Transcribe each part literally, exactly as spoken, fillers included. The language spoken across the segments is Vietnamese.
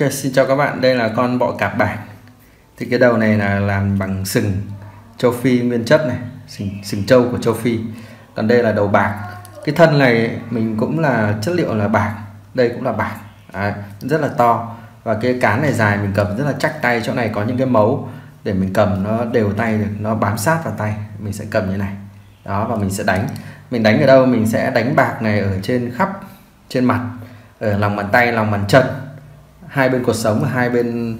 Ok, xin chào các bạn, đây là con bọ cạp bạc. Thì cái đầu này là làm bằng sừng châu Phi nguyên chất này, sừng, sừng trâu của châu Phi. Còn đây là đầu bạc. Cái thân này mình cũng là chất liệu là bạc, đây cũng là bạc. Đấy, rất là to. Và cái cán này dài, mình cầm rất là chắc tay, chỗ này có những cái mấu để mình cầm nó đều tay được, nó bám sát vào tay. Mình sẽ cầm như này. Đó, và mình sẽ đánh. Mình đánh ở đâu? Mình sẽ đánh bạc này ở trên khắp, trên mặt, ở lòng bàn tay, lòng bàn chân, hai bên cột sống và hai bên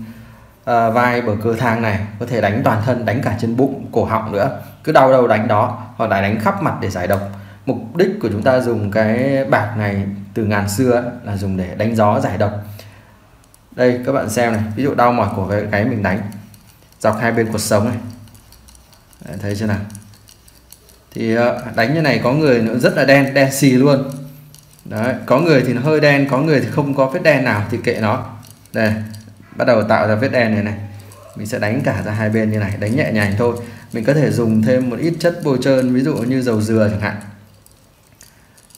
uh, vai, bờ cơ thang này. Có thể đánh toàn thân, đánh cả trên bụng, cổ họng nữa, cứ đau đâu đánh đó, hoặc là đánh khắp mặt để giải độc. Mục đích của chúng ta dùng cái bạc này từ ngàn xưa là dùng để đánh gió giải độc. Đây các bạn xem này, ví dụ đau mỏi cổ cái mình đánh dọc hai bên cột sống này. Đấy, thấy chưa nào? Thì uh, đánh như này có người nó rất là đen, đen xì luôn. Đấy, có người thì nó hơi đen, có người thì không có vết đen nào thì kệ nó. Đây, bắt đầu tạo ra vết đen này này. Mình sẽ đánh cả ra hai bên như này, đánh nhẹ nhàng thôi. Mình có thể dùng thêm một ít chất bôi trơn, ví dụ như dầu dừa chẳng hạn,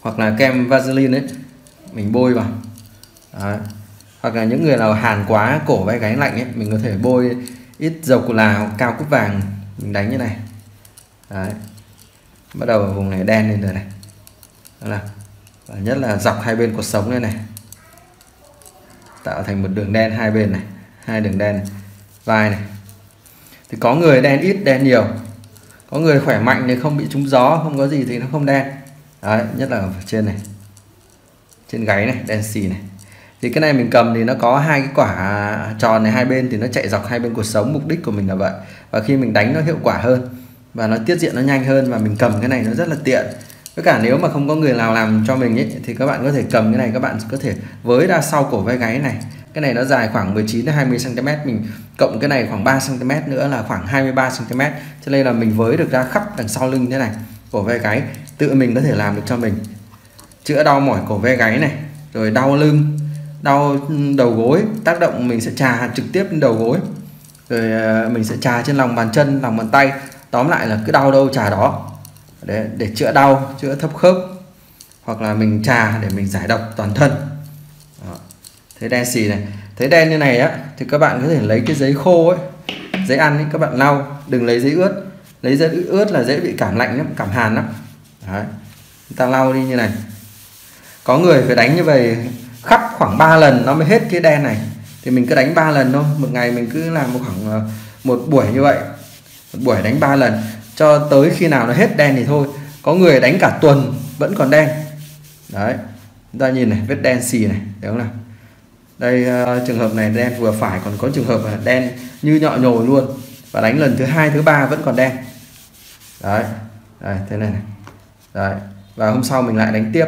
hoặc là kem Vaseline ấy, mình bôi vào. Đấy. Hoặc là những người nào hàn quá, cổ vai gáy lạnh ấy, mình có thể bôi ít dầu cù là cao cúc vàng, mình đánh như này. Đấy. Bắt đầu ở vùng này đen lên rồi này. Đó là, và nhất là dọc hai bên cột sống này này, tạo thành một đường đen hai bên này, hai đường đen này, vai này. Thì có người đen ít, đen nhiều, có người khỏe mạnh thì không bị trúng gió, không có gì thì nó không đen. Đấy, nhất là ở trên này, trên gáy này, đen xì này. Thì cái này mình cầm thì nó có hai cái quả tròn này hai bên, thì nó chạy dọc hai bên cột sống, mục đích của mình là vậy. Và khi mình đánh nó hiệu quả hơn và nó tiết diện nó nhanh hơn, và mình cầm cái này nó rất là tiện. Với cả nếu mà không có người nào làm cho mình ấy, thì các bạn có thể cầm cái này, các bạn có thể với ra sau cổ vai gáy này. Cái này nó dài khoảng mười chín đến hai mươi xăng ti mét, mình cộng cái này khoảng ba xăng ti mét nữa là khoảng hai mươi ba xăng ti mét. Cho nên là mình với được ra khắp đằng sau lưng thế này, cổ vai gáy, tự mình có thể làm được cho mình. Chữa đau mỏi cổ vai gáy này, rồi đau lưng, đau đầu gối, tác động mình sẽ chà trực tiếp lên đầu gối. Rồi mình sẽ chà trên lòng bàn chân, lòng bàn tay, tóm lại là cứ đau đâu chà đó. Để, để chữa đau, chữa thấp khớp, hoặc là mình trà để mình giải độc toàn thân. Đó. Thế đen xì này, thế đen như này á, thì các bạn có thể lấy cái giấy khô ấy, giấy ăn ấy, các bạn lau, đừng lấy giấy ướt. Lấy giấy ướt là dễ bị cảm lạnh lắm, cảm hàn lắm. Đấy. Chúng ta lau đi như này. Có người phải đánh như vậy khắp khoảng ba lần nó mới hết cái đen này. Thì mình cứ đánh ba lần thôi, một ngày mình cứ làm một khoảng một buổi như vậy, một buổi đánh ba lần cho tới khi nào nó hết đen thì thôi. Có người đánh cả tuần vẫn còn đen. Đấy, chúng ta nhìn này, vết đen xì này, đúng không nào? Đây, uh, trường hợp này đen vừa phải, còn có trường hợp là đen như nhọ nhồi luôn, và đánh lần thứ hai, thứ ba vẫn còn đen. Đấy, đấy thế này này. Đấy, và hôm sau mình lại đánh tiếp.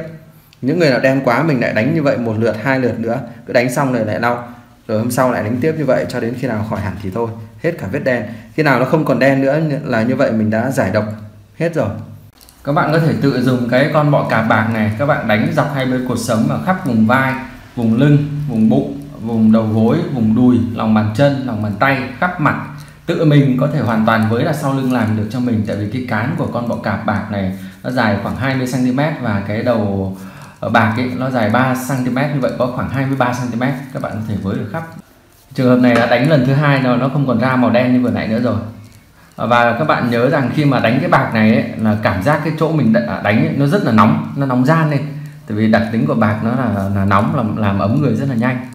Những người nào đen quá mình lại đánh như vậy một lượt, hai lượt nữa, cứ đánh xong rồi lại lau, rồi hôm sau lại đánh tiếp như vậy cho đến khi nào khỏi hẳn thì thôi, hết cả vết đen. Khi nào nó không còn đen nữa là như vậy mình đã giải độc hết rồi. Các bạn có thể tự dùng cái con bọ cạp bạc này, các bạn đánh dọc hai bên cột sống và khắp vùng vai, vùng lưng, vùng bụng, vùng đầu gối, vùng đùi, lòng bàn chân, lòng bàn tay, khắp mặt. Tự mình có thể hoàn toàn với là sau lưng làm được cho mình, tại vì cái cán của con bọ cạp bạc này nó dài khoảng hai mươi xăng ti mét và cái đầu ở bạc ấy, nó dài ba xăng ti mét, như vậy có khoảng hai mươi ba xăng ti mét, các bạn có thể với được khắp. Trường hợp này là đánh lần thứ hai rồi, nó không còn ra màu đen như vừa nãy nữa rồi. Và các bạn nhớ rằng khi mà đánh cái bạc này ấy, là cảm giác cái chỗ mình đánh ấy, nó rất là nóng, nó nóng ran lên, tại vì đặc tính của bạc nó là, là nóng, làm, làm ấm người rất là nhanh.